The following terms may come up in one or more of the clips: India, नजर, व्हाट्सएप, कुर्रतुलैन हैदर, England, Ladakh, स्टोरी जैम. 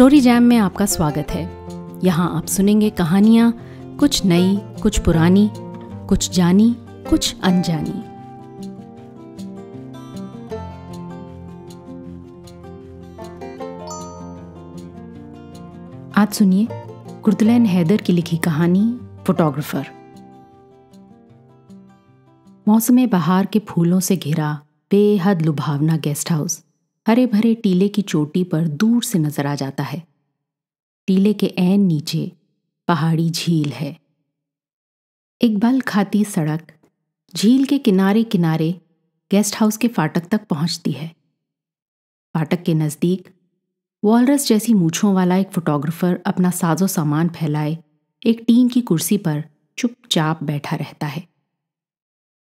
स्टोरी जैम में आपका स्वागत है। यहाँ आप सुनेंगे कहानियाँ, कुछ नई, कुछ पुरानी, कुछ जानी, कुछ अनजानी। आज सुनिए कुर्रतुलैन हैदर की लिखी कहानी फोटोग्राफर। मौसम बहार के फूलों से घिरा बेहद लुभावना गेस्ट हाउस हरे भरे टीले की चोटी पर दूर से नजर आ जाता है। टीले के ऐन नीचे पहाड़ी झील है। एक बल खाती सड़क झील के किनारे किनारे गेस्ट हाउस के फाटक तक पहुंचती है। फाटक के नज़दीक वॉलरस जैसी मूछों वाला एक फोटोग्राफर अपना साजो सामान फैलाए एक टीन की कुर्सी पर चुपचाप बैठा रहता है।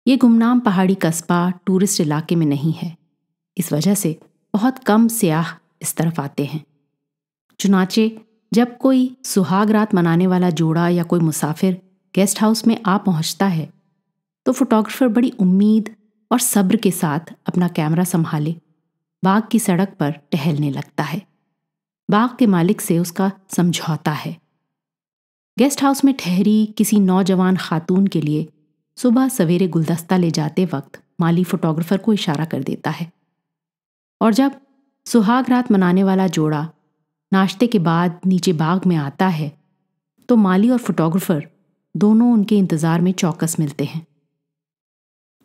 ये गुमनाम पहाड़ी कस्बा टूरिस्ट इलाके में नहीं है, इस वजह से बहुत कम सयाह इस तरफ आते हैं। चुनाचे जब कोई सुहाग रात मनाने वाला जोड़ा या कोई मुसाफिर गेस्ट हाउस में आ पहुंचता है तो फोटोग्राफर बड़ी उम्मीद और सब्र के साथ अपना कैमरा संभाले बाग की सड़क पर टहलने लगता है। बाग के मालिक से उसका समझौता है। गेस्ट हाउस में ठहरी किसी नौजवान खातून के लिए सुबह सवेरे गुलदस्ता ले जाते वक्त माली फोटोग्राफर को इशारा कर देता है, और जब सुहाग रात मनाने वाला जोड़ा नाश्ते के बाद नीचे बाग में आता है तो माली और फोटोग्राफर दोनों उनके इंतज़ार में चौकस मिलते हैं।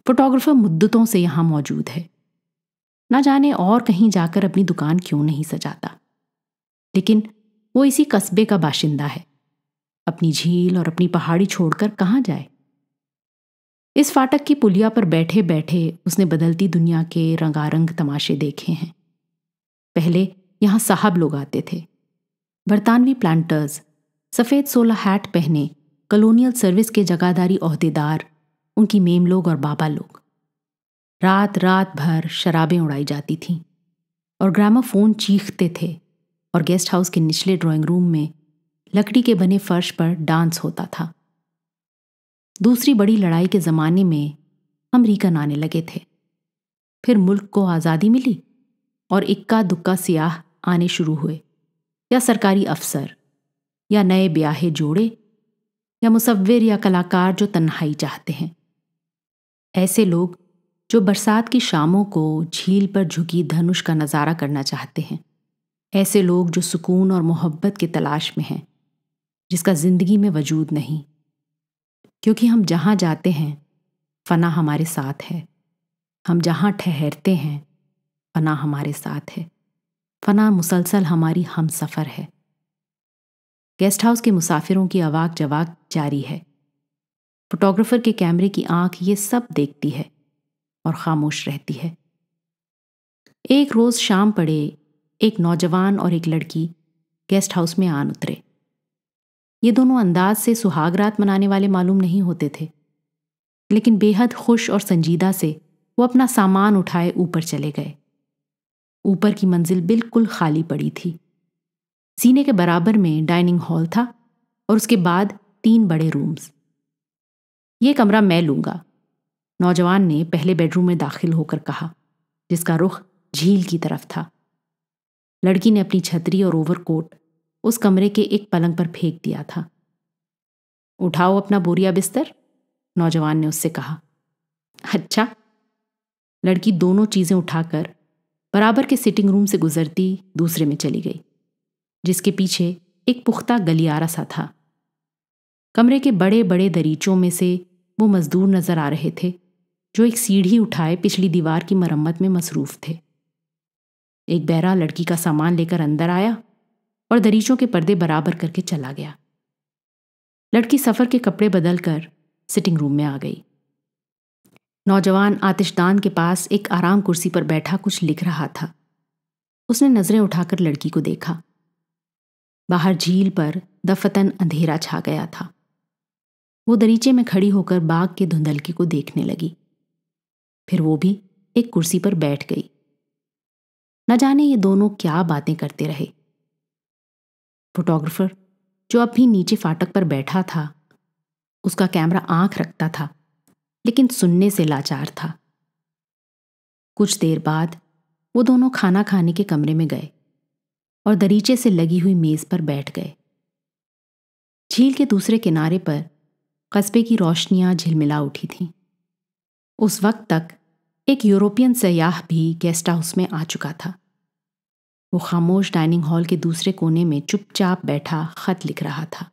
फोटोग्राफर मुद्दतों से यहाँ मौजूद है, ना जाने और कहीं जाकर अपनी दुकान क्यों नहीं सजाता, लेकिन वो इसी कस्बे का बाशिंदा है। अपनी झील और अपनी पहाड़ी छोड़कर कहाँ जाए। इस फाटक की पुलिया पर बैठे बैठे उसने बदलती दुनिया के रंगारंग तमाशे देखे हैं। पहले यहाँ साहब लोग आते थे, बरतानवी प्लांटर्स, सफ़ेद सोला हैट पहने कॉलोनियल सर्विस के जगादारी ओहदेदार, उनकी मेम लोग और बाबा लोग। रात रात भर शराबें उड़ाई जाती थीं और ग्रामाफोन चीखते थे, और गेस्ट हाउस के निचले ड्राइंग रूम में लकड़ी के बने फर्श पर डांस होता था। दूसरी बड़ी लड़ाई के ज़माने में अमरीकन आने लगे थे, फिर मुल्क को आज़ादी मिली और इक्का दुक्का सियाह आने शुरू हुए, या सरकारी अफसर, या नए ब्याहे जोड़े, या मुसव्विर या कलाकार जो तन्हाई चाहते हैं। ऐसे लोग जो बरसात की शामों को झील पर झुकी धनुष का नज़ारा करना चाहते हैं, ऐसे लोग जो सुकून और मोहब्बत की तलाश में हैं जिसका ज़िंदगी में वजूद नहीं, क्योंकि हम जहाँ जाते हैं फ़ना हमारे साथ है, हम जहाँ ठहरते हैं फ़ना हमारे साथ है, फ़ना मुसलसल हमारी हम सफ़र है। गेस्ट हाउस के मुसाफिरों की अवाक जवाक जारी है। फोटोग्राफर के कैमरे की आंख ये सब देखती है और खामोश रहती है। एक रोज़ शाम पड़े एक नौजवान और एक लड़की गेस्ट हाउस में आन उतरे। ये दोनों अंदाज से सुहाग रात मनाने वाले मालूम नहीं होते थे, लेकिन बेहद खुश और संजीदा से वो अपना सामान उठाए ऊपर चले गए। ऊपर की मंजिल बिल्कुल खाली पड़ी थी। सीने के बराबर में डाइनिंग हॉल था और उसके बाद 3 बड़े रूम्स। ये कमरा मैं लूँगा, नौजवान ने पहले बेडरूम में दाखिल होकर कहा, जिसका रुख झील की तरफ था। लड़की ने अपनी छतरी और ओवरकोट उस कमरे के एक पलंग पर फेंक दिया था। उठाओ अपना बोरिया बिस्तर, नौजवान ने उससे कहा। अच्छा। लड़की दोनों चीज़ें उठाकर बराबर के सिटिंग रूम से गुजरती दूसरे में चली गई, जिसके पीछे एक पुख्ता गलियारा सा था। कमरे के बड़े बड़े दरीचों में से वो मजदूर नजर आ रहे थे जो एक सीढ़ी उठाए पिछली दीवार की मरम्मत में मसरूफ थे। एक बहरा लड़की का सामान लेकर अंदर आया और दरीचों के पर्दे बराबर करके चला गया। लड़की सफ़र के कपड़े बदल कर सिटिंग रूम में आ गई। नौजवान आतिशदान के पास एक आराम कुर्सी पर बैठा कुछ लिख रहा था। उसने नज़रें उठाकर लड़की को देखा। बाहर झील पर दफतन अंधेरा छा गया था। वो दरीचे में खड़ी होकर बाग के धुंधलके को देखने लगी। फिर वो भी एक कुर्सी पर बैठ गई। न जाने ये दोनों क्या बातें करते रहे। फोटोग्राफर, जो अब भी नीचे फाटक पर बैठा था, उसका कैमरा आंख रखता था लेकिन सुनने से लाचार था। कुछ देर बाद वो दोनों खाना खाने के कमरे में गए। और दरीचे से लगी हुई मेज़ पर बैठ गए। झील के दूसरे किनारे पर कस्बे की रोशनियाँ झिलमिला उठी थीं। उस वक्त तक एक यूरोपियन सयाह भी गेस्ट हाउस में आ चुका था। वो खामोश डाइनिंग हॉल के दूसरे कोने में चुपचाप बैठा खत लिख रहा था।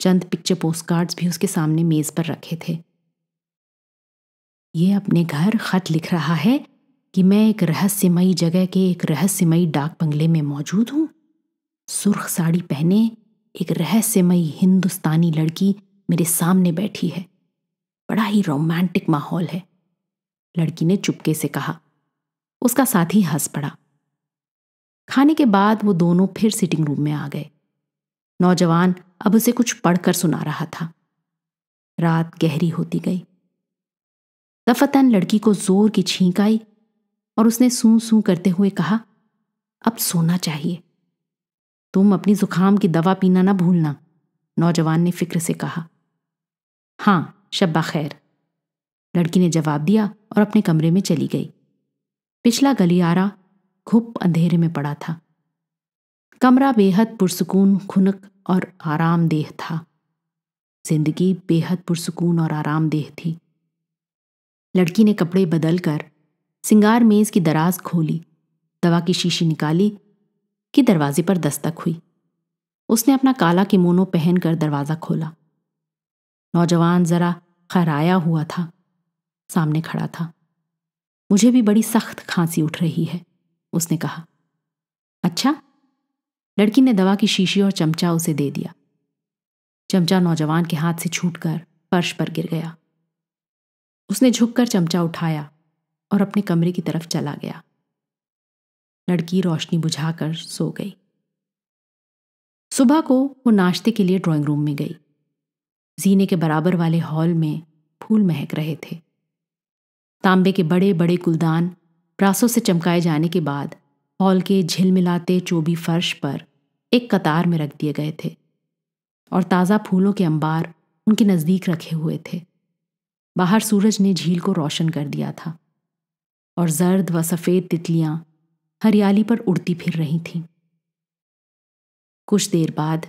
चंद पिक्चर पोस्टकार्ड्स भी उसके सामने मेज़ पर रखे थे। ये अपने घर खत लिख रहा है कि मैं एक रहस्यमयी जगह के एक रहस्यमयी डाक बंगले में मौजूद हूँ। सुर्ख साड़ी पहने एक रहस्यमयी हिंदुस्तानी लड़की मेरे सामने बैठी है। बड़ा ही रोमांटिक माहौल है, लड़की ने चुपके से कहा। उसका साथी हंस पड़ा। खाने के बाद वो दोनों फिर सिटिंग रूम में आ गए। नौजवान अब उसे कुछ पढ़कर सुना रहा था। रात गहरी होती गई। दफतन लड़की को जोर की छींक आई और उसने सूं सूं करते हुए कहा, अब सोना चाहिए। तुम अपनी जुखाम की दवा पीना ना भूलना, नौजवान ने फिक्र से कहा। हाँ शब्बा खैर, लड़की ने जवाब दिया और अपने कमरे में चली गई। पिछला गलियारा घुप अंधेरे में पड़ा था। कमरा बेहद पुरसुकून, खुनक और आरामदेह था। जिंदगी बेहद पुरसुकून और आरामदेह थी। लड़की ने कपड़े बदलकर सिंगार मेज की दराज खोली, दवा की शीशी निकाली कि दरवाजे पर दस्तक हुई। उसने अपना काला किमोनो पहनकर दरवाज़ा खोला। नौजवान जरा खराया हुआ था, सामने खड़ा था। मुझे भी बड़ी सख्त खांसी उठ रही है, उसने कहा। अच्छा, लड़की ने दवा की शीशी और चमचा उसे दे दिया। चमचा नौजवान के हाथ से छूटकर फर्श पर गिर गया। उसने झुककर चमचा उठाया और अपने कमरे की तरफ चला गया। लड़की रोशनी बुझाकर सो गई। सुबह को वो नाश्ते के लिए ड्राइंग रूम में गई। जीने के बराबर वाले हॉल में फूल महक रहे थे। तांबे के बड़े बड़े गुलदान ब्रासों से चमकाए जाने के बाद हॉल के झिलमिलाते चोबी फर्श पर एक कतार में रख दिए गए थे और ताज़ा फूलों के अंबार उनके नज़दीक रखे हुए थे। बाहर सूरज ने झील को रोशन कर दिया था और जर्द व सफ़ेद तितलियां हरियाली पर उड़ती फिर रही थीं। कुछ देर बाद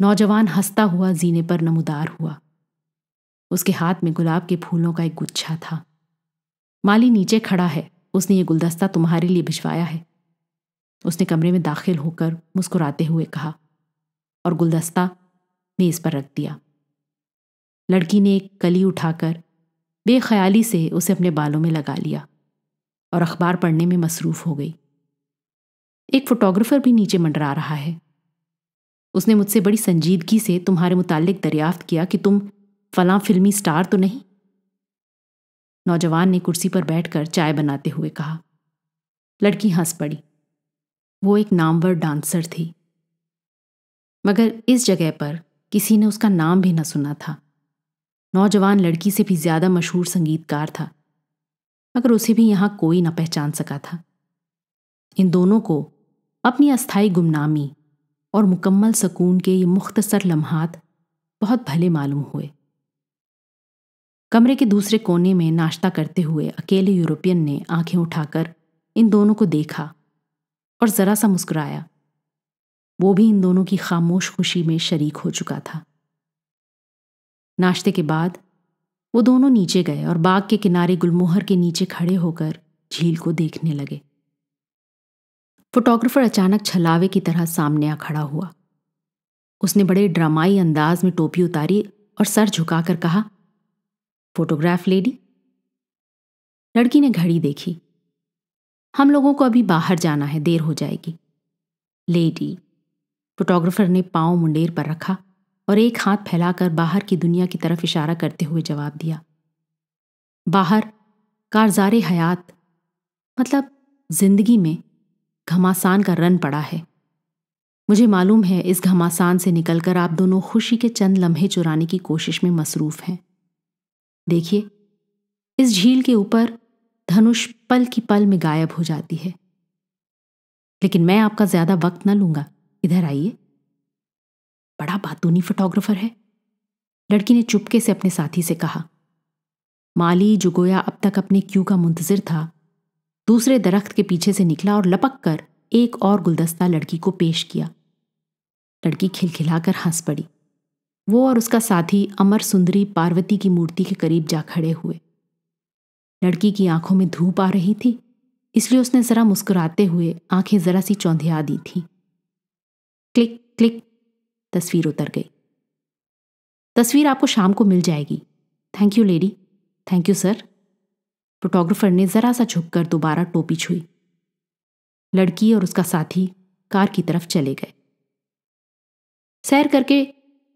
नौजवान हंसता हुआ जीने पर नमोदार हुआ। उसके हाथ में गुलाब के फूलों का एक गुच्छा था। माली नीचे खड़ा है, उसने ये गुलदस्ता तुम्हारे लिए भिजवाया है, उसने कमरे में दाखिल होकर मुस्कुराते हुए कहा और गुलदस्ता मेज़ पर रख दिया। लड़की ने एक कली उठाकर बेख्याली से उसे अपने बालों में लगा लिया और अखबार पढ़ने में मसरूफ़ हो गई। एक फोटोग्राफर भी नीचे मंडरा रहा है। उसने मुझसे बड़ी संजीदगी से तुम्हारे मुतालिक दरियाफ्त किया कि तुम फलां फिल्मी स्टार तो नहीं, नौजवान ने कुर्सी पर बैठकर चाय बनाते हुए कहा। लड़की हंस पड़ी। वो एक नामवर डांसर थी, मगर इस जगह पर किसी ने उसका नाम भी न सुना था। नौजवान लड़की से भी ज़्यादा मशहूर संगीतकार था, मगर उसे भी यहाँ कोई न पहचान सका था। इन दोनों को अपनी अस्थाई गुमनामी और मुकम्मल सकून के ये मुख्तसर लम्हात बहुत भले मालूम हुए। कमरे के दूसरे कोने में नाश्ता करते हुए अकेले यूरोपियन ने आंखें उठाकर इन दोनों को देखा और ज़रा सा मुस्कुराया। वो भी इन दोनों की खामोश खुशी में शरीक हो चुका था। नाश्ते के बाद वो दोनों नीचे गए और बाग के किनारे गुलमोहर के नीचे खड़े होकर झील को देखने लगे। फोटोग्राफर अचानक छलावे की तरह सामने आ खड़ा हुआ। उसने बड़े ड्रामाई अंदाज में टोपी उतारी और सर झुकाकर कहा, फोटोग्राफ लेडी। लड़की ने घड़ी देखी। हम लोगों को अभी बाहर जाना है, देर हो जाएगी। लेडी, फोटोग्राफर ने पाँव मुंडेर पर रखा और एक हाथ फैलाकर बाहर की दुनिया की तरफ इशारा करते हुए जवाब दिया। बाहर कारजारे हयात मतलब जिंदगी में घमासान का रन पड़ा है। मुझे मालूम है इस घमासान से निकलकर आप दोनों खुशी के चंद लम्हे चुराने की कोशिश में मसरूफ़ हैं। देखिए, इस झील के ऊपर धनुष पल की पल में गायब हो जाती है। लेकिन मैं आपका ज़्यादा वक्त न लूँगा, इधर आइए। बड़ा बातूनी फोटोग्राफर है, लड़की ने चुपके से अपने साथी से कहा। माली, जो गोया अब तक अपने क्यू का मुंतज़िर था, दूसरे दरख्त के पीछे से निकला और लपक कर एक और गुलदस्ता लड़की को पेश किया। लड़की खिलखिलाकर हंस पड़ी। वो और उसका साथी अमर सुंदरी पार्वती की मूर्ति के करीब जा खड़े हुए। लड़की की आंखों में धूप आ रही थी, इसलिए उसने जरा मुस्कुराते हुए आंखें जरा सी चौंधिया दी थी। क्लिक क्लिक, तस्वीर उतर गई। तस्वीर आपको शाम को मिल जाएगी। Thank you lady, thank you sir. Photographer ने जरा सा झुककर दोबारा टोपी छुई। लड़की और उसका साथी कार की तरफ चले गए। सैर करके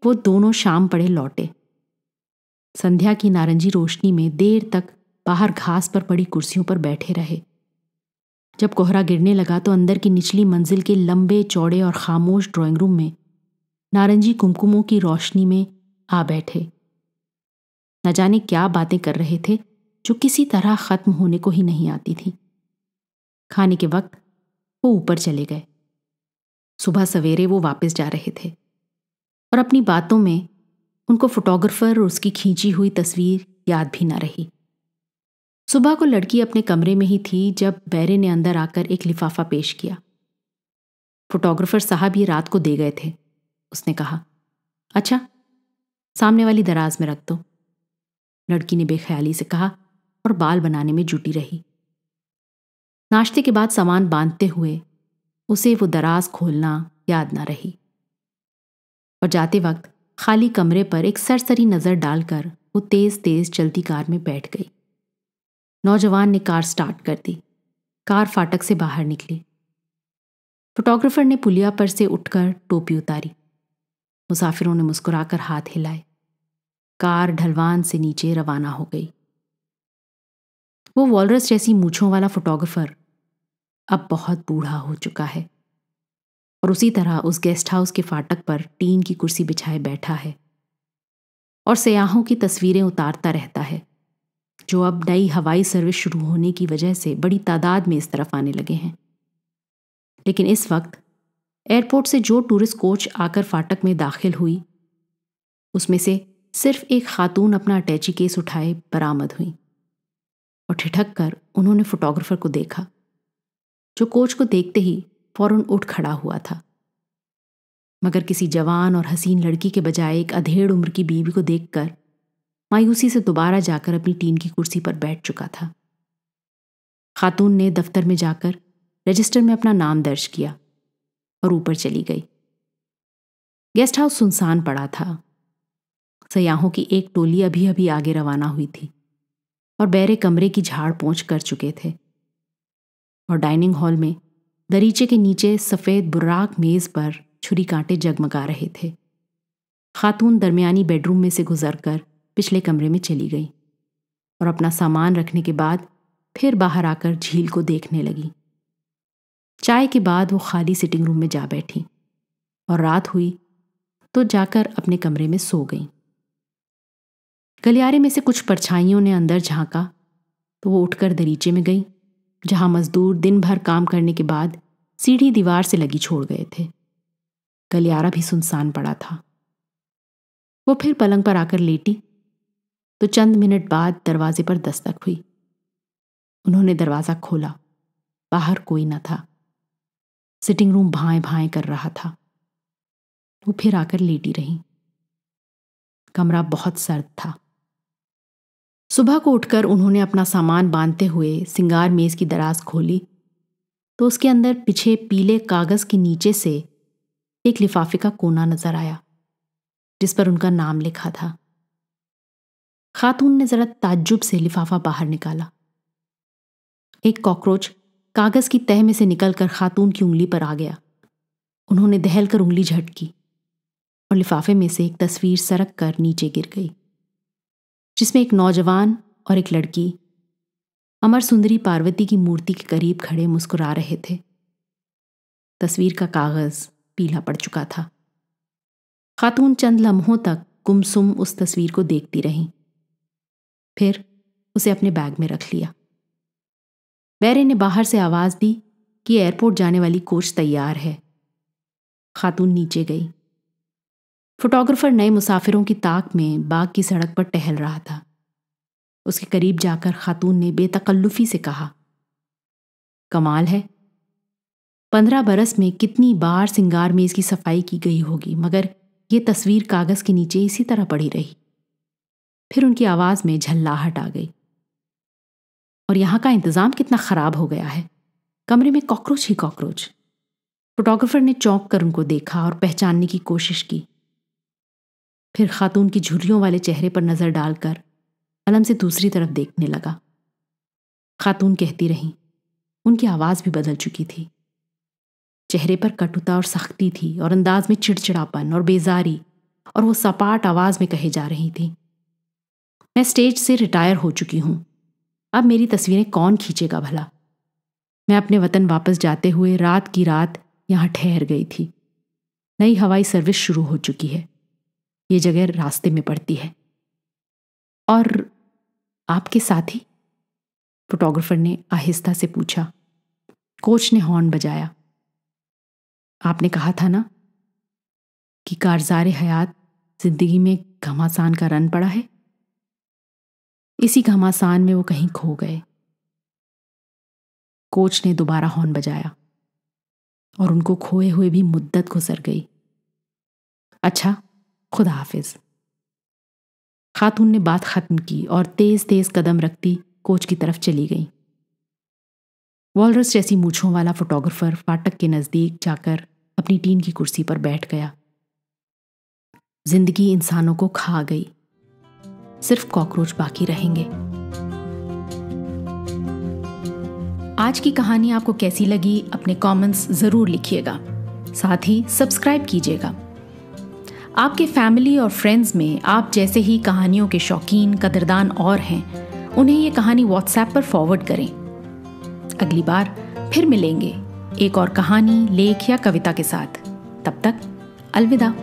वो दोनों शाम पड़े लौटे। संध्या की नारंगी रोशनी में देर तक बाहर घास पर पड़ी कुर्सियों पर बैठे रहे। जब कोहरा गिरने लगा तो अंदर की निचली मंजिल के लंबे चौड़े और खामोश ड्राइंग रूम में नारंगी कुमकुमों की रोशनी में आ बैठे। न जाने क्या बातें कर रहे थे जो किसी तरह खत्म होने को ही नहीं आती थी। खाने के वक्त वो ऊपर चले गए। सुबह सवेरे वो वापस जा रहे थे और अपनी बातों में उनको फोटोग्राफर और उसकी खींची हुई तस्वीर याद भी ना रही। सुबह को लड़की अपने कमरे में ही थी जब बैरे ने अंदर आकर एक लिफाफा पेश किया। फोटोग्राफर साहब ये रात को दे गए थे, उसने कहा। अच्छा, सामने वाली दराज में रख दो, लड़की ने बेख्याली से कहा और बाल बनाने में जुटी रही। नाश्ते के बाद सामान बांधते हुए उसे वो दराज खोलना याद ना रही और जाते वक्त खाली कमरे पर एक सरसरी नज़र डालकर वो तेज तेज चलती कार में बैठ गई। नौजवान ने कार स्टार्ट कर दी। कार फाटक से बाहर निकली। फोटोग्राफर ने पुलिया पर से उठकर टोपी उतारी। मुसाफिरों ने मुस्कुराकर हाथ हिलाए। कार ढलवान से नीचे रवाना हो गई। वो वॉलरस जैसी मूंछों वाला फोटोग्राफर अब बहुत बूढ़ा हो चुका है और उसी तरह उस गेस्ट हाउस के फाटक पर टीन की कुर्सी बिछाए बैठा है और सयाहों की तस्वीरें उतारता रहता है जो अब नई हवाई सर्विस शुरू होने की वजह से बड़ी तादाद में इस तरफ आने लगे हैं। लेकिन इस वक्त एयरपोर्ट से जो टूरिस्ट कोच आकर फाटक में दाखिल हुई उसमें से सिर्फ एक खातून अपना अटैची केस उठाए बरामद हुई और ठिठक कर उन्होंने फोटोग्राफर को देखा जो कोच को देखते ही फौरन उठ खड़ा हुआ था। मगर किसी जवान और हसीन लड़की के बजाय एक अधेड़ उम्र की बीवी को देखकर मायूसी से दोबारा जाकर अपनी टीन की कुर्सी पर बैठ चुका था। खातून ने दफ्तर में जाकर रजिस्टर में अपना नाम दर्ज किया और ऊपर चली गई। गेस्ट हाउस सुनसान पड़ा था। सयाहों की एक टोली अभी अभी आगे रवाना हुई थी और बैरे कमरे की झाड़ पोंछ कर चुके थे और डाइनिंग हॉल में दरीचे के नीचे सफ़ेद बुर्राक मेज़ पर छुरी कांटे जगमगा रहे थे। खातून दरमियानी बेडरूम में से गुजरकर पिछले कमरे में चली गई और अपना सामान रखने के बाद फिर बाहर आकर झील को देखने लगी। चाय के बाद वो खाली सिटिंग रूम में जा बैठी और रात हुई तो जाकर अपने कमरे में सो गई। गलियारे में से कुछ परछाइयों ने अंदर झांका तो वो उठकर दरीचे में गई जहां मजदूर दिन भर काम करने के बाद सीढ़ी दीवार से लगी छोड़ गए थे। गलियारा भी सुनसान पड़ा था। वो फिर पलंग पर आकर लेटी तो चंद मिनट बाद दरवाजे पर दस्तक हुई। उन्होंने दरवाज़ा खोला। बाहर कोई न था। सिटिंग रूम भांय भांय कर रहा था। वो फिर आकर लेटी रही। कमरा बहुत सर्द था। सुबह को उठकर उन्होंने अपना सामान बांधते हुए सिंगार मेज़ की दराज खोली तो उसके अंदर पिछे पीले कागज़ के नीचे से एक लिफाफे का कोना नजर आया जिस पर उनका नाम लिखा था। खातून ने जरा ताज्जुब से लिफाफा बाहर निकाला। एक कॉकरोच कागज़ की तह में से निकलकर खातून की उंगली पर आ गया। उन्होंने दहल कर उंगली झटकी और लिफाफे में से एक तस्वीर सरक कर नीचे गिर गई जिसमें एक नौजवान और एक लड़की अमर सुंदरी पार्वती की मूर्ति के करीब खड़े मुस्कुरा रहे थे। तस्वीर का कागज़ पीला पड़ चुका था। खातून चंद लम्हों तक गुमसुम उस तस्वीर को देखती रहीं, फिर उसे अपने बैग में रख लिया। बैरे ने बाहर से आवाज़ दी कि एयरपोर्ट जाने वाली कोच तैयार है। खातून नीचे गई। फोटोग्राफर नए मुसाफिरों की ताक में बाग की सड़क पर टहल रहा था। उसके करीब जाकर खातून ने बेतकल्लुफी से कहा, कमाल है, 15 बरस में कितनी बार सिंगार मेज की सफाई की गई होगी, मगर ये तस्वीर कागज के नीचे इसी तरह पड़ी रही। फिर उनकी आवाज में झल्लाहट आ गई। और यहां का इंतजाम कितना खराब हो गया है, कमरे में कॉकरोच ही कॉकरोच। फोटोग्राफर ने चौंक कर उनको देखा और पहचानने की कोशिश की। फिर खातून की झुर्रियों वाले चेहरे पर नजर डालकर अलम से दूसरी तरफ देखने लगा। खातून कहती रहीं, उनकी आवाज भी बदल चुकी थी। चेहरे पर कटुता और सख्ती थी और अंदाज में चिड़चिड़ापन और बेजारी, और वो सपाट आवाज में कहे जा रही थी, मैं स्टेज से रिटायर हो चुकी हूं, अब मेरी तस्वीरें कौन खींचेगा भला। मैं अपने वतन वापस जाते हुए रात की रात यहाँ ठहर गई थी। नई हवाई सर्विस शुरू हो चुकी है, ये जगह रास्ते में पड़ती है। और आपके साथी? फोटोग्राफर ने आहिस्ता से पूछा। कोच ने हॉर्न बजाया। आपने कहा था ना कि कारज़ारे हयात जिंदगी में घमासान का रन पड़ा है, इसी घमासान में वो कहीं खो गए। कोच ने दोबारा हॉर्न बजाया और उनको खोए हुए भी मुद्दत गुजर गई। अच्छा, खुदा हाफिज। खातून ने बात खत्म की और तेज तेज कदम रखती कोच की तरफ चली गई। वॉलरस जैसी मूछों वाला फोटोग्राफर फाटक के नजदीक जाकर अपनी टीन की कुर्सी पर बैठ गया। जिंदगी इंसानों को खा गई, सिर्फ कॉकरोच बाकी रहेंगे। आज की कहानी आपको कैसी लगी, अपने कमेंट्स जरूर लिखिएगा। साथ ही सब्सक्राइब कीजिएगा। आपके फैमिली और फ्रेंड्स में आप जैसे ही कहानियों के शौकीन कदरदान और हैं, उन्हें ये कहानी व्हाट्सएप पर फॉरवर्ड करें। अगली बार फिर मिलेंगे एक और कहानी, लेख या कविता के साथ। तब तक अलविदा।